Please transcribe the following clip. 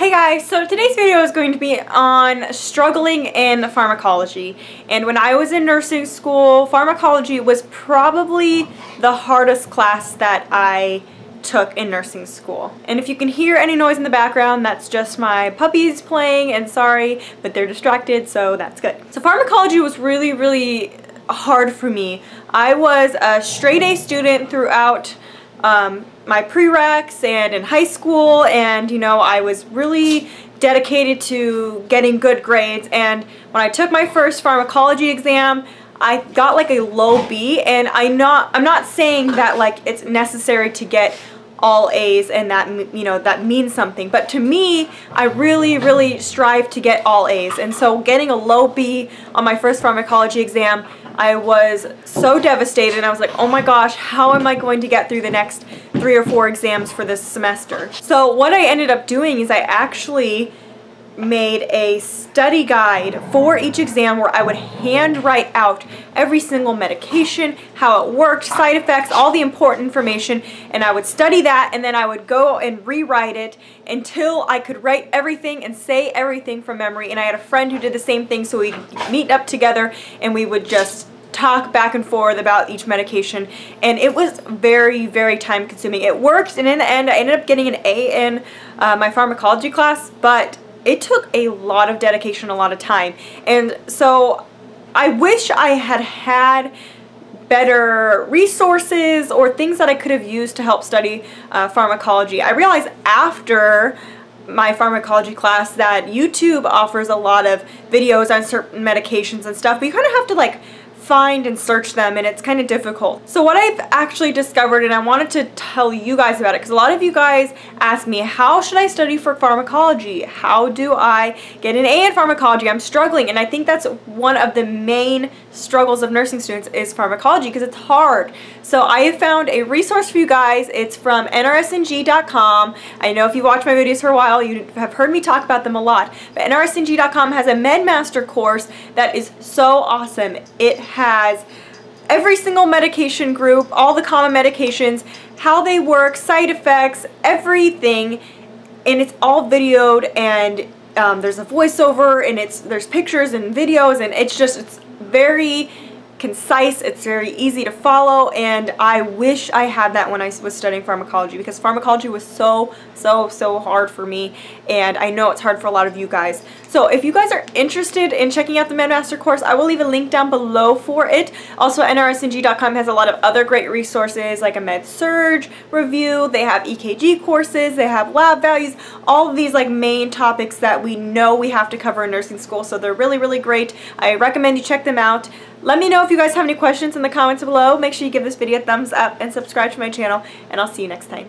Hey guys, so today's video is going to be on struggling in pharmacology. And when I was in nursing school, pharmacology was probably the hardest class that I took in nursing school. And if you can hear any noise in the background, that's just my puppies playing, and sorry, but they're distracted, so that's good. So pharmacology was really hard for me. I was a straight A student throughout my prereqs and in high school, and you know, I was really dedicated to getting good grades, and when I took my first pharmacology exam I got like a low B, and I'm not saying that like it's necessary to get all A's and that, you know, that means something, but to me I really strive to get all A's, and so getting a low B on my first pharmacology exam, I was so devastated, and I was like, oh my gosh, how am I going to get through the next 3 or 4 exams for this semester? So what I ended up doing is I actually made a study guide for each exam where I would hand write out every single medication, how it worked, side effects, all the important information, and I would study that, and then I would go and rewrite it until I could write everything and say everything from memory. And I had a friend who did the same thing, so we'd meet up together and we would just talk back and forth about each medication, and it was very time consuming. It worked, and in the end I ended up getting an A in my pharmacology class, but it took a lot of dedication, a lot of time. And so I wish I had had better resources or things that I could have used to help study pharmacology. I realized after my pharmacology class that YouTube offers a lot of videos on certain medications and stuff, but you kind of have to like find and search them, and it's kind of difficult. So what I've actually discovered, and I wanted to tell you guys about it because a lot of you guys ask me, how should I study for pharmacology? How do I get an A in pharmacology? I'm struggling. And I think that's one of the main struggles of nursing students is pharmacology, because it's hard. So I have found a resource for you guys. It's from NRSNG.com. I know if you watch my videos for a while, you have heard me talk about them a lot, but NRSNG.com has a MedMaster course that is so awesome. It has every single medication group, all the common medications, how they work, side effects, everything, and it's all videoed, and there's a voiceover, and there's pictures and videos, and it's very concise, it's very easy to follow, and I wish I had that when I was studying pharmacology, because pharmacology was so hard for me, and I know it's hard for a lot of you guys. So if you guys are interested in checking out the MedMaster course, I will leave a link down below for it. Also, NRSNG.com has a lot of other great resources like a MedSurg review, they have EKG courses, they have lab values, all of these like main topics that we know we have to cover in nursing school, so they're really great. I recommend you check them out. Let me know if you guys have any questions in the comments below. Make sure you give this video a thumbs up and subscribe to my channel, and I'll see you next time.